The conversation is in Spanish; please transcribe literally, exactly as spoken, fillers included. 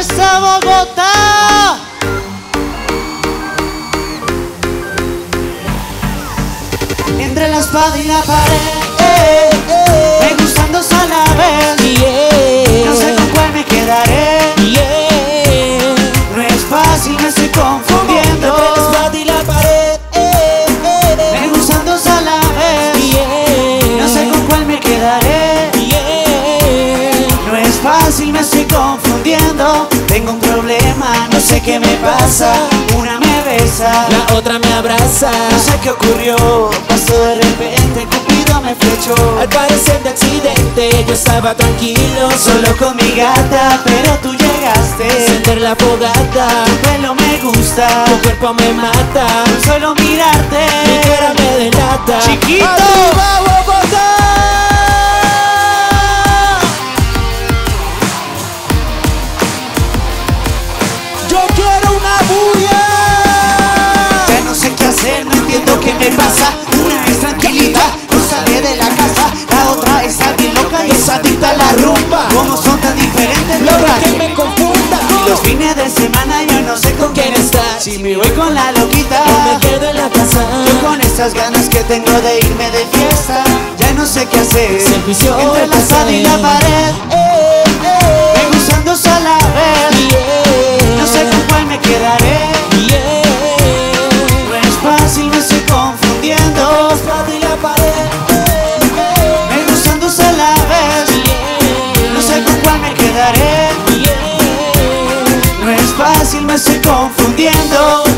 ¿Cómo está Bogotá? Entre la espada y la pared, me gustan dos a la vez, yeah. No sé con cuál me quedaré, yeah. No es fácil, me estoy confundiendo. Entre la espada y la pared, me gustan dos a la vez, yeah. No sé con cuál me quedaré, yeah. No es fácil, me estoy confundiendo. Tengo un problema, no sé qué me pasa. Una me besa, la otra me abraza. No sé qué ocurrió, pasó de repente, Cupido me flechó. Al parecer de accidente, yo estaba tranquilo, solo con mi gata, pero tú llegaste. Sentir la fogata, tu pelo me gusta, tu cuerpo me mata. Con solo mirarte, mi cara me delata. Chiquito, vamos, vamos. No entiendo qué me pasa. Una es tranquilidad, no sale de la casa. La otra está bien loca y es adicta a la rumba. ¿Cómo son tan diferentes? Logra que me confunda. Los fines de semana yo no sé con quién estar. Si me voy con la loquita o me quedo en la casa. Yo con estas ganas que tengo de irme de fiesta, ya no sé qué hacer. Se envició entre la sala y la pared, eh, eh, me gustan dos a la vez, yeah. No sé con cuál me quedaré, yeah. Fácil, me estoy confundiendo. Entre la pared, me gustan dos a la vez, yeah. No sé con cuál me quedaré, yeah. No es fácil, me estoy confundiendo.